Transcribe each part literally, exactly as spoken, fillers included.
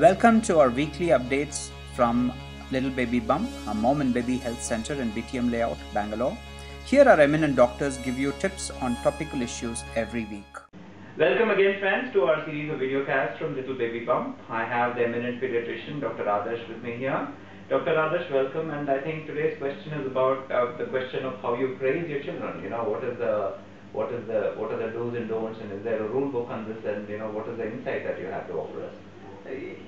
Welcome to our weekly updates from Little Baby Bump, a mom and baby health center in B T M Layout, Bangalore. Here our eminent doctors give you tips on topical issues every week. Welcome again friends to our series of videocasts from Little Baby Bump. I have the eminent pediatrician Doctor Adarsh with me here. Doctor Adarsh, welcome, and I think today's question is about uh, the question of how you praise your children. You know, what is the what is the what are the do's and don'ts, and is there a rule book on this, and you know, what is the insight that you have to offer us?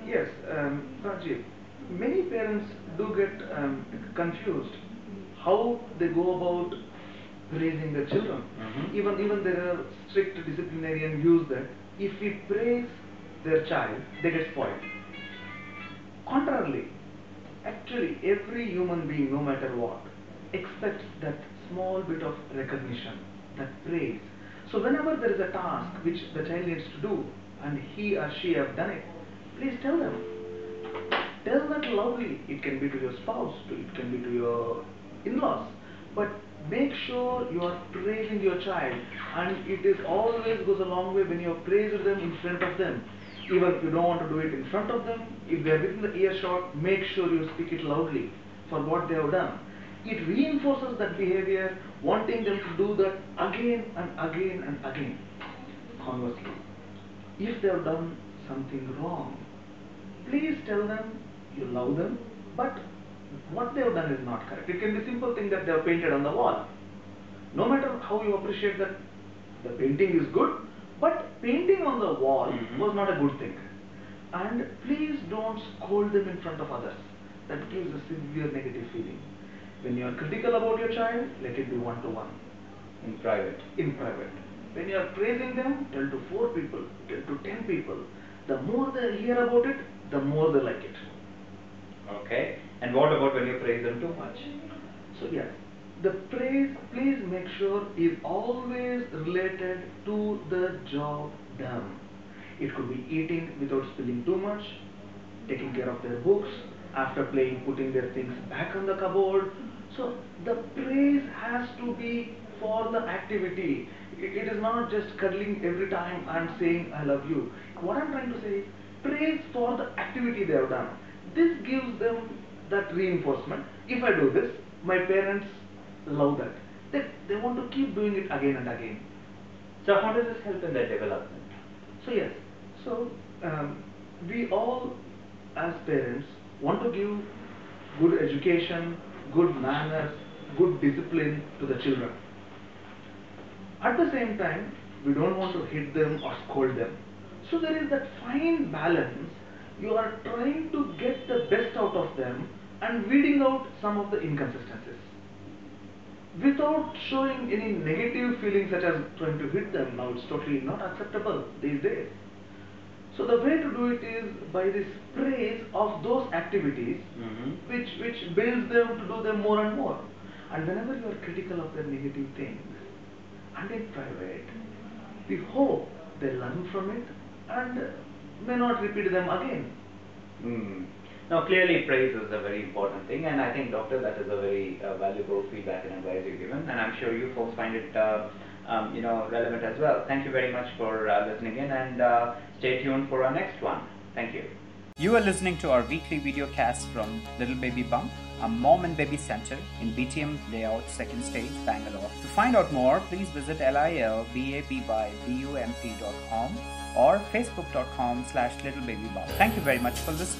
Yes, um, Rajiv, many parents do get um, confused how they go about praising their children. Mm-hmm. Even even there are strict disciplinarians use that if we praise their child, they get spoiled. Contrarily, actually every human being, no matter what, accepts that small bit of recognition, that praise. So whenever there is a task which the child needs to do and he or she have done it, please tell them. Tell that loudly. It can be to your spouse, it can be to your in-laws. But make sure you are praising your child, and it is always goes a long way when you praise them in front of them. Even if you don't want to do it in front of them, if they are within the earshot, make sure you speak it loudly for what they have done. It reinforces that behavior, wanting them to do that again and again and again. Conversely, if they have done something wrong, please tell them you love them, but what they have done is not correct. It can be a simple thing that they have painted on the wall. No matter how you appreciate that the painting is good, but painting on the wall mm-hmm. was not a good thing. And please don't scold them in front of others. That gives a severe negative feeling. When you are critical about your child, let it be one-to-one. In private. In private. When you are praising them, tell to four people, tell to ten people. The more they hear about it, the more they like it. Okay. And what about when you praise them too much? So yes, the praise, please make sure, is always related to the job done. It could be eating without spilling too much, taking care of their books, after playing, putting their things back on the cupboard. So the praise has to be for the activity. It is not just cuddling every time and saying I love you. What I'm trying to say is praise for the activity they have done. This gives them that reinforcement. If I do this, my parents love that. They, they want to keep doing it again and again. So how does this help in their development? So yes, so um, we all as parents want to give good education, good manners, good discipline to the children. At the same time, we don't want to hit them or scold them. So there is that fine balance. You are trying to get the best out of them and weeding out some of the inconsistencies without showing any negative feelings such as trying to hit them. Now it's totally not acceptable these days. So the way to do it is by this praise of those activities mm-hmm. which, which builds them to do them more and more. And whenever you are critical of their negative things, and in private, we hope they learn from it and may not repeat them again. Mm. Now clearly praise is a very important thing, and I think doctor, that is a very uh, valuable feedback and advice you've given, and I'm sure you folks find it uh, um, you know, relevant as well. Thank you very much for uh, listening in, and uh, stay tuned for our next one. Thank you. You are listening to our weekly videocast from Little Baby Bump, a mom and baby center in B T M Layout, second stage, Bangalore. To find out more, please visit lilbabybump dot com or facebook dot com slash littlebabybump. Thank you very much for listening.